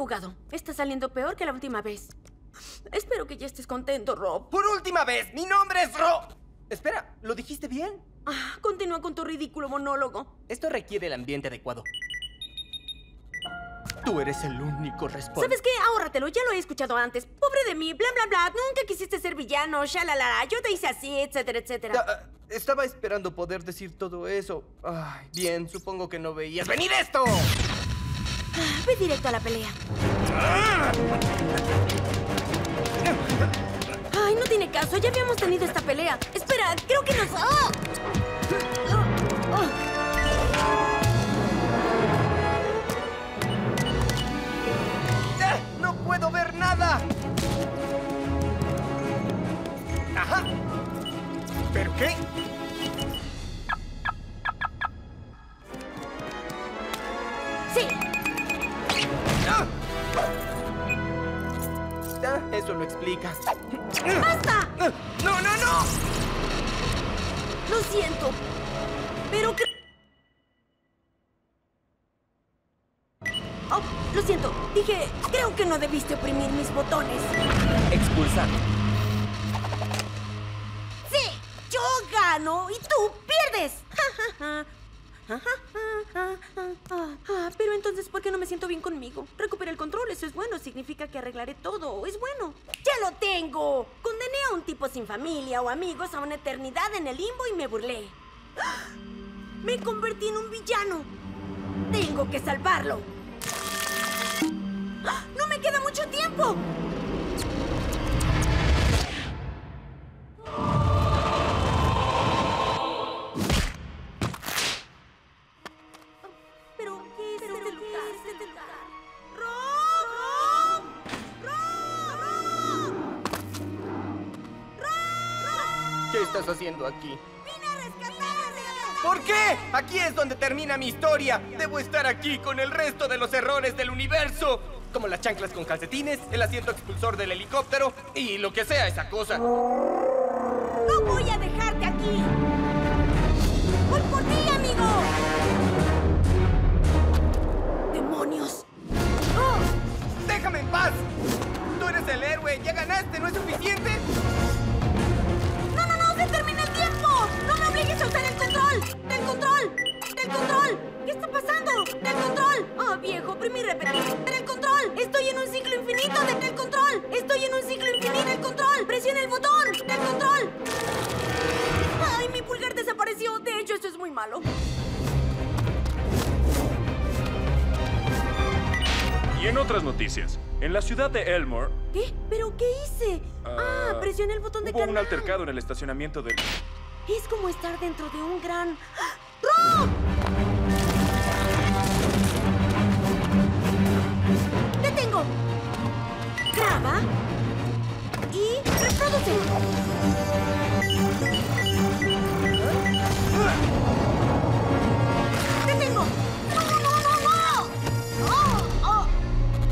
jugado. Está saliendo peor que la última vez. Espero que ya estés contento, Rob. ¡Por última vez! ¡Mi nombre es Rob! Espera, ¿lo dijiste bien? Ah, continúa con tu ridículo monólogo. Esto requiere el ambiente adecuado. Tú eres el único responsable. ¿Sabes qué? Ahórratelo, ya lo he escuchado antes. Pobre de mí, bla, bla, bla. Nunca quisiste ser villano, shalalala. Yo te hice así, etcétera, etcétera. Estaba esperando poder decir todo eso. Ay, bien, supongo que no veías venir esto. Ve directo a la pelea. Ay, no tiene caso, ya habíamos tenido esta pelea. Espera, creo que nos... ¡Oh! ¡Oh! ¡No puedo ver nada! ¡Ajá! ¿Pero qué? ¡Sí! ¡Ah! Ah, eso lo explicas. ¡Basta! ¡No, no, no! Lo siento, pero que... Oh, lo siento. Dije, creo que no debiste oprimir mis botones. Expulsar. Sí, yo gano y tú pierdes. Pero entonces, ¿por qué no me siento bien conmigo? Recuperé el control, eso es bueno. Significa que arreglaré todo, es bueno. ¡Ya lo tengo! Condené a un tipo sin familia o amigos a una eternidad en el limbo y me burlé. Me convertí en un villano. Tengo que salvarlo. ¡No me queda mucho tiempo! ¿Qué estás haciendo aquí? ¡Vine a rescatarme! ¿Por qué? Aquí es donde termina mi historia. Debo estar aquí con el resto de los errores del universo. Como las chanclas con calcetines, el asiento expulsor del helicóptero y lo que sea esa cosa. ¡No voy a dejarte aquí! ¡Voy por ti, amigo! ¡Demonios! ¡Oh! ¡Déjame en paz! ¡Tú eres el héroe! ¡Ya ganaste! ¿No es suficiente? ¡No, no, no! ¡Se termina el tiempo! ¡No me obligues a usar el control! ¡Del control! ¡Del control! ¿Qué está pasando? ¡Del control! ¡Oh, viejo! Primero repetir. ¡Del control! ¡Estoy en un ciclo infinito! ¡Del control! ¡Estoy en un ciclo infinito! ¡Del control! ¡Presiona el botón! ¡Del control! ¡Ay, mi pulgar desapareció! De hecho, esto es muy malo. Y en otras noticias, en la ciudad de Elmore... ¿Qué? ¿Pero qué hice? Ah, presioné el botón de carga. Hubo un altercado en el estacionamiento del... Es como estar dentro de un gran... ¡Rob! ¡Detengo! Graba y reproduce. ¡Detengo! ¡No, no, no, no, no! ¡Oh, oh!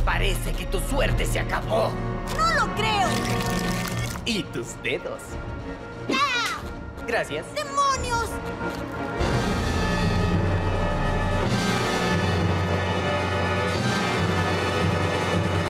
Parece que tu suerte se acabó. ¡No lo creo! Y tus dedos. ¡Ah! Gracias. ¡Demonios!